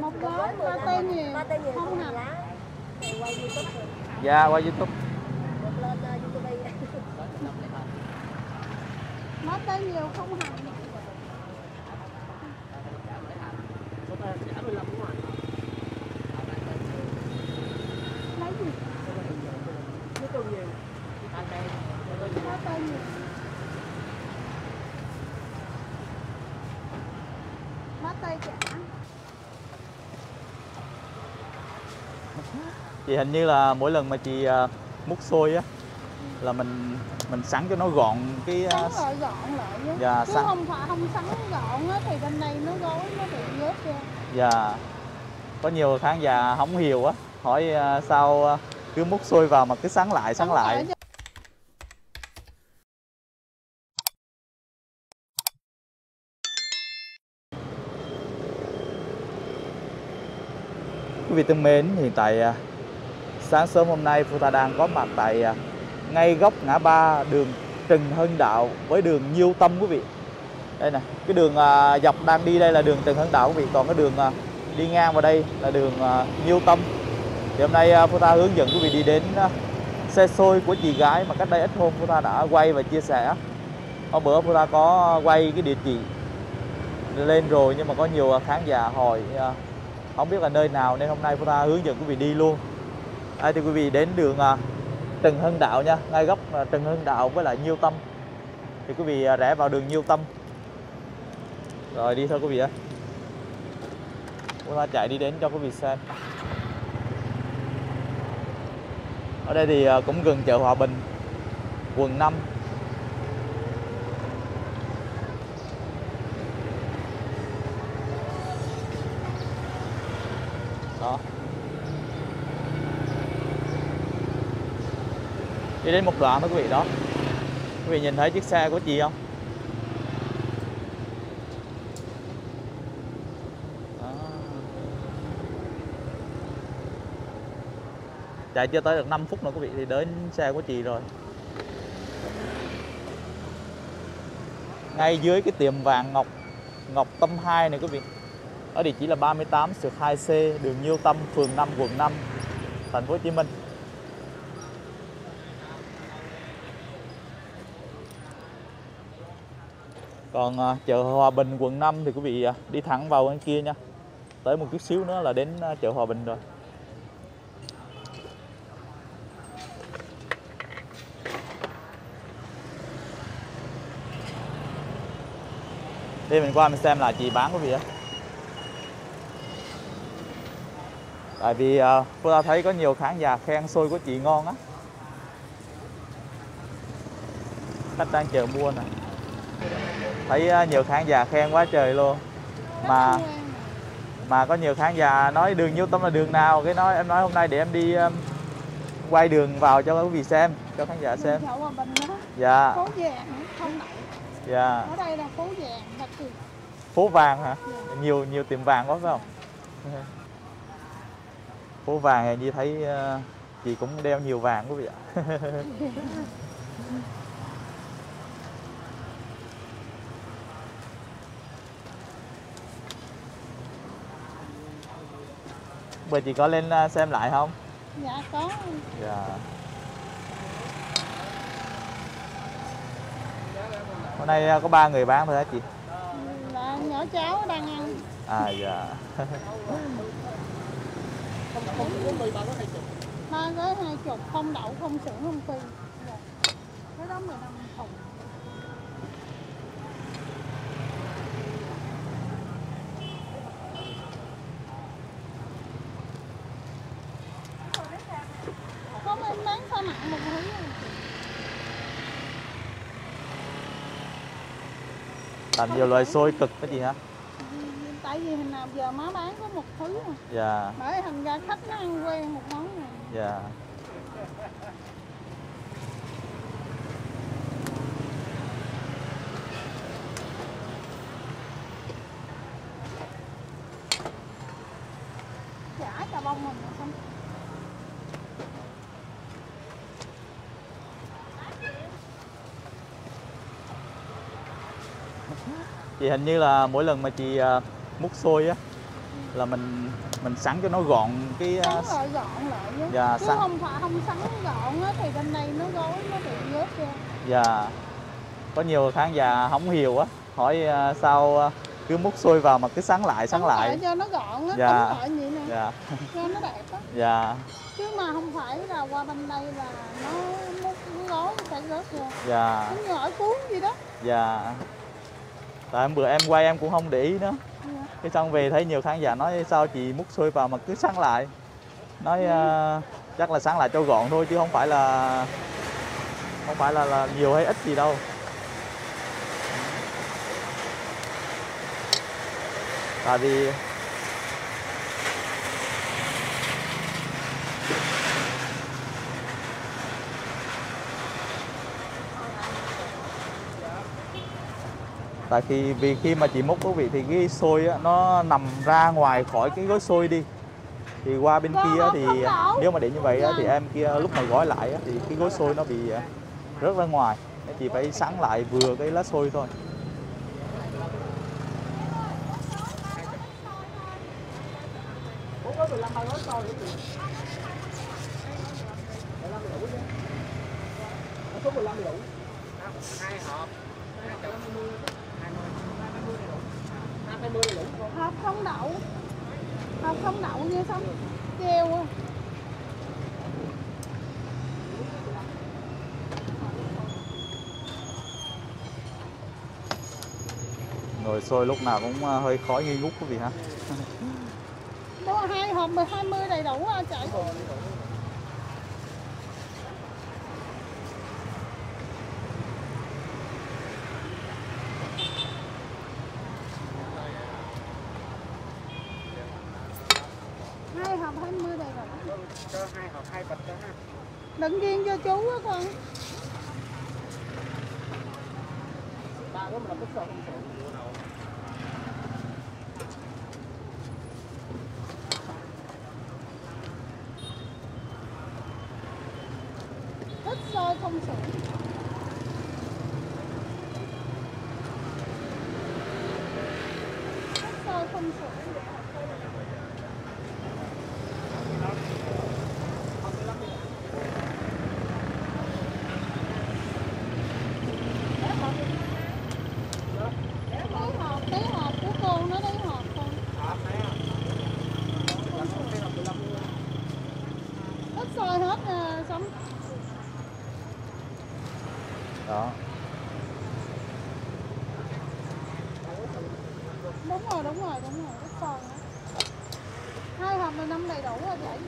một gói ba tê nhiều không hả? Qua YouTube. Dạ, qua YouTube. Má tê nhiều không hả? Lấy gì? Má tê nhiều. Má tê chả. Chị hình như là mỗi lần mà chị múc xôi á là mình sẵn cho nó gọn cái lại gọn lại chứ. Dạ, chứ không phải không sẵn gọn á thì bên này nó gói nó bị vết ra. Dạ. Có nhiều khán giả không hiểu á, hỏi sao cứ múc xôi vào mà cứ sẵn lại. Quý vị thân mến, hiện tại sáng sớm hôm nay Phu Ta đang có mặt tại ngay góc ngã ba đường Trần Hưng Đạo với đường Nhiêu Tâm quý vị. Đây nè, cái đường dọc đang đi đây là đường Trần Hưng Đạo quý vị, còn cái đường đi ngang vào đây là đường Nhiêu Tâm. Thì hôm nay Phu Ta hướng dẫn quý vị đi đến xe xôi của chị gái mà cách đây ít hôm Phu Ta đã quay và chia sẻ. Hôm bữa Phu Ta có quay cái địa chỉ lên rồi nhưng mà có nhiều khán giả hỏi không biết là nơi nào nên hôm nay Phu Ta hướng dẫn quý vị đi luôn. Đây thì quý vị đến đường Trần Hưng Đạo nha, ngay góc Trần Hưng Đạo với lại Nhiêu Tâm. Thì quý vị rẽ vào đường Nhiêu Tâm. Rồi đi thôi quý vị ạ. Phu Ta chạy đi đến cho quý vị xem. Ở đây thì cũng gần chợ Hòa Bình, quận 5. Đó. Đi đến một đoạn đó quý vị đó. Quý vị nhìn thấy chiếc xe của chị không? Đó. Chạy chưa tới được 5 phút nữa quý vị thì đến xe của chị rồi. Ngay dưới cái tiệm vàng Ngọc Tâm 2 này quý vị. Ở địa chỉ là 38/2C đường Nhiêu Tâm, phường 5, quận 5, thành phố Hồ Chí Minh. Còn chợ Hòa Bình quận 5 thì quý vị đi thẳng vào bên kia nha. Tới một chút xíu nữa là đến chợ Hòa Bình rồi. Đi mình qua mình xem là chị bán quý vị á. Tại vì cô ta thấy có nhiều khán giả khen xôi của chị ngon á. Khách đang chờ mua nè. Thấy nhiều khán giả khen quá trời luôn. Mà có nhiều khán giả nói đường Nhiêu Tâm là đường nào. Cái nói em nói hôm nay để em đi quay đường vào cho quý vị xem, cho khán giả xem. Dạ. Phố vàng không đậu. Dạ. Ở đây là phố vàng đặc biệt. Phố vàng hả? Dạ. Nhiều tiệm vàng quá phải không? Phố vàng này như thấy chị cũng đeo nhiều vàng quý vị ạ. Bây chị có lên xem lại không? Dạ có. Dạ. Hôm nay có 3 người bán thôi hả chị? Là nhỏ cháu đang ăn. À dạ. Ba gói 20, không đậu, không sữa, không phi. Cái đó 15 thùng. Không em bán sao nặng một thứ. Làm nhiều loại xôi cực cái gì hả? Tại vì hình nào giờ má bán có một thứ mà. Dạ. Bởi thành ra khách nó ăn quen một món này. Dạ. Chả cà bông mình mà không. Chị hình như là mỗi lần mà chị múc xôi á là mình sẵn cho nó gọn cái rồi, gọn lại chứ. Dạ, chứ không sẵn gọn á thì bên đây nó gối nó bị gớt ra. Dạ. Có nhiều khán giả không hiểu á, hỏi sao cứ múc xôi vào mà cứ sẵn lại sẵn lại. Cho nó gọn á, dạ. Gọi vậy nè. Dạ. Cho nó đẹp á. Dạ. Chứ mà không phải là qua bên đây là nó múc gối sẽ gớt ra. Dạ. Nó ngỡ cuốn gì đó. Dạ. Tại hôm bữa em quay em cũng không để ý nữa. Cái xong về thấy nhiều khán giả nói sao chị múc xôi vào mà cứ sẵn lại. Nói chắc là sẵn lại cho gọn thôi chứ không phải là nhiều hay ít gì đâu. Tại vì khi mà chị múc quý vị thì cái xôi á, nó nằm ra ngoài khỏi cái gói xôi đi. Thì qua bên kia thì nếu mà để như vậy á, thì em kia lúc mà gói lại á, thì cái gói xôi nó bị rớt ra ngoài. Chị phải sẵn lại vừa cái lá xôi thôi. Hộp không đậu như xong kêu không? Nồi xôi lúc nào cũng hơi khói nghi ngút quý vị ha. Có 2 hộp 20 đầy đủ à trời. Đựng riêng cho chú á con. Thích xôi không sữa. Đúng rồi, rất còn đó. 2 hộp là 5 đầy đủ rồi vậy.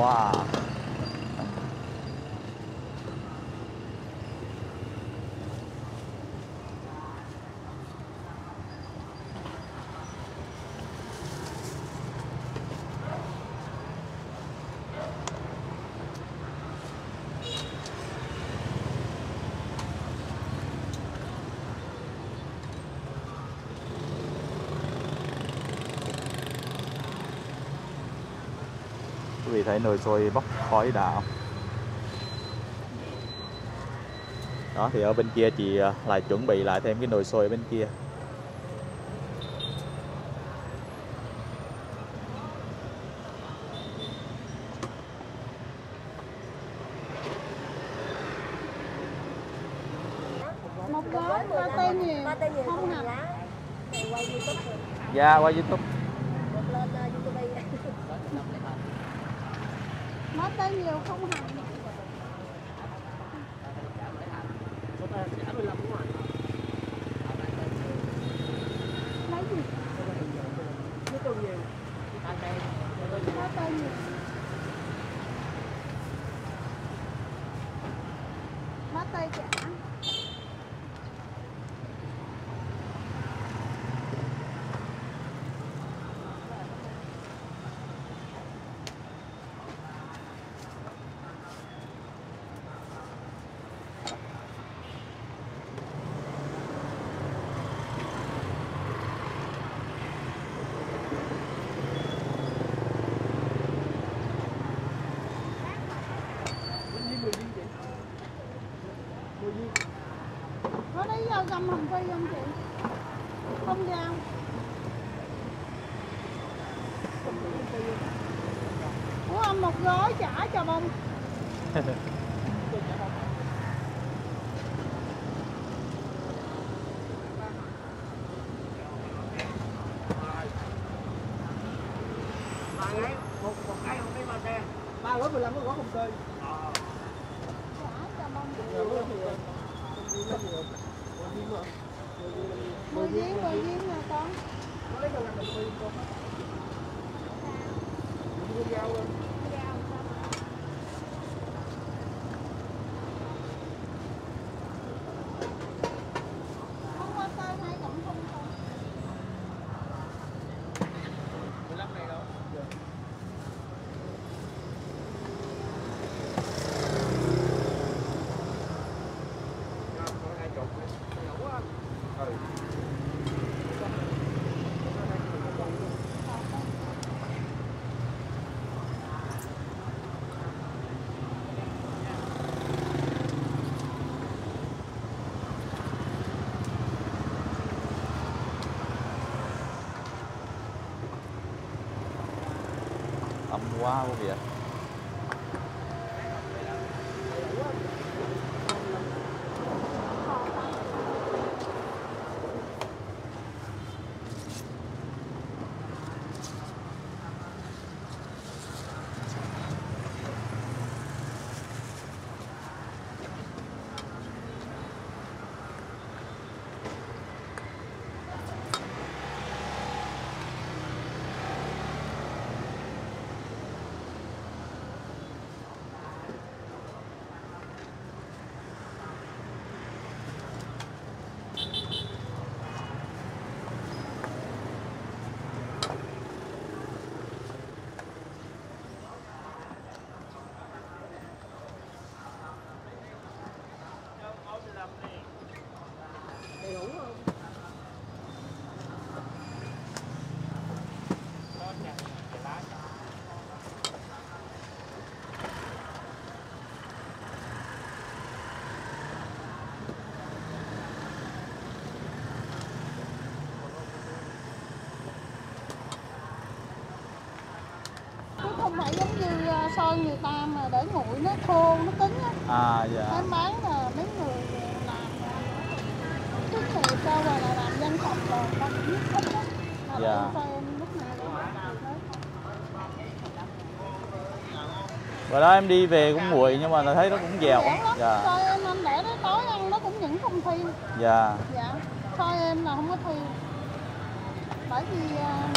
Wow. Quý vị thấy nồi xôi bốc khói đạo. Đó thì ở bên kia chị lại chuẩn bị lại thêm cái nồi xôi ở bên kia. Một gói pate nhiều, không hả? Dạ, qua YouTube. Pate nhiều không hành. Lấy gì? Pate nhiều. Pate chả. mình quay không chị? Không giao. Ủa anh một gói trả cho bông. Wow, quý vị ạ. Phải giống như soi người ta mà để nguội nó khô nó cứng á. À dạ. Nên bán là mấy người làm cái thịt cho rồi là làm dân tộc rồi ta cũng biết hết á. Dạ. Và đó em đi về cũng nguội nhưng mà thấy nó cũng dẻo. Dạ. Soi em để tới tối ăn nó cũng vẫn không thiêu. Dạ. Dạ. Soi em là không có thiêu. Bởi vì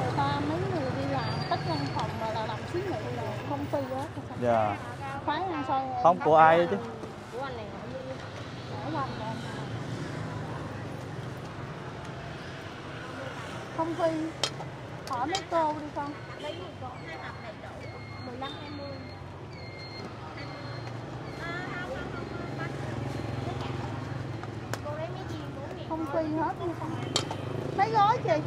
người ta mấy người đi làm tất văn phòng mà là làm xí nghiệp là công ty đó. Dạ. Khoái ăn soi. Không của ai đó chứ. Của anh này. Không phi. Hỏi mấy cô đi con. Lấy một cô 2 tập đầy đủ 15 20. Cô lấy mấy gì cũng không phi hết đi con. Mấy gói chị?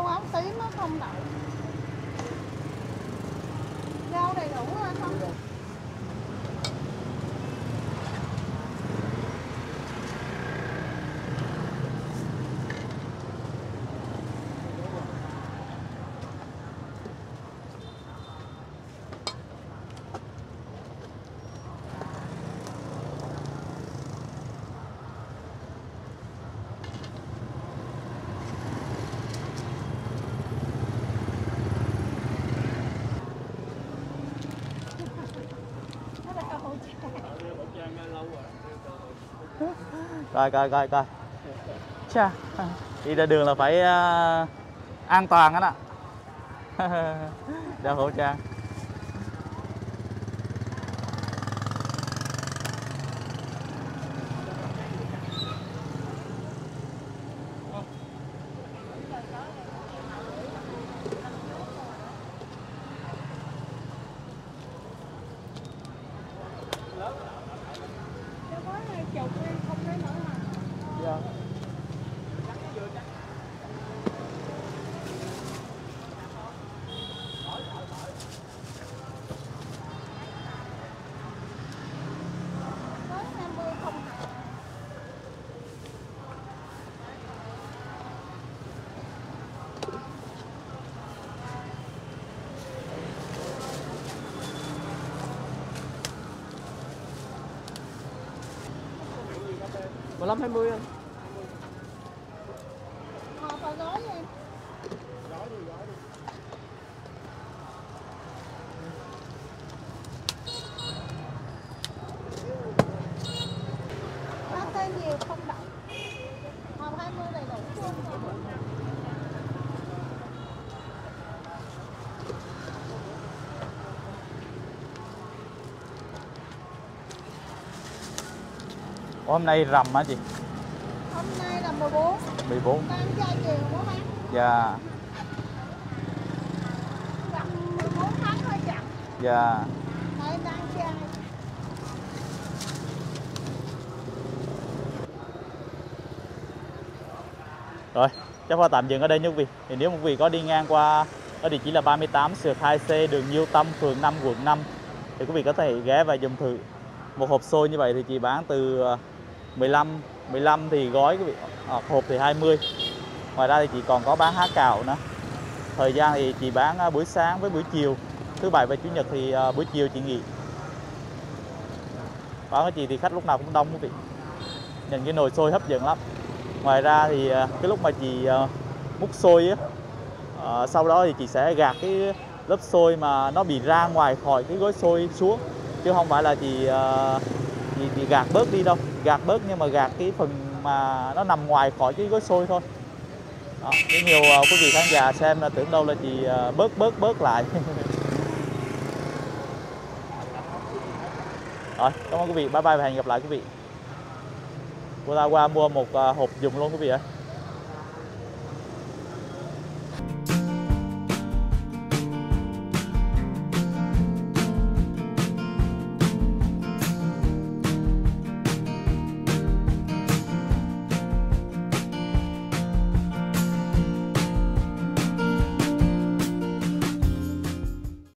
Cô áo tím nó không đậu. Rau đầy đủ rồi không? Coi coi coi coi. Chà, đi ra đường là phải an toàn hết ạ. Đeo khẩu trang. 15-20 anh. Phải gói em. Gói đi, gói đi. Nó tên gì không đậu. Hộp 20 này đậu không đậu. Ủa, hôm nay rằm hả chị? Hôm nay là 14. 14. Đang chơi chiều bố bán. Dạ. Rằm 14 tháng hơi chậm. Dạ. Đây đang chơi. Rồi, chắc là tạm dừng ở đây nha quý vị. Thì nếu quý vị có đi ngang qua ở địa chỉ là 38 sượt 2C đường Nhiêu Tâm, phường 5, quận 5 thì quý vị có thể ghé và dùng thử. Một hộp xôi như vậy thì chị bán từ 15 thì gói quý vị, hộp thì 20. Ngoài ra thì chị còn có bán há cào nữa. Thời gian thì chị bán buổi sáng với buổi chiều, thứ bảy và chủ nhật thì buổi chiều chị nghỉ. Bán của chị thì khách lúc nào cũng đông quý vị. Nhìn cái nồi xôi hấp dẫn lắm. Ngoài ra thì cái lúc mà chị múc xôi á, sau đó thì chị sẽ gạt cái lớp xôi mà nó bị ra ngoài khỏi cái gói xôi xuống. Chứ không phải là chị gạt bớt đi đâu, gạt bớt nhưng mà gạt cái phần mà nó nằm ngoài khỏi cái gói xôi thôi. Đó, nhiều quý vị khán giả xem là tưởng đâu là chị bớt lại. Rồi, cảm ơn quý vị, bye bye và hẹn gặp lại quý vị. Cô ta qua mua một hộp dùng luôn quý vị ạ.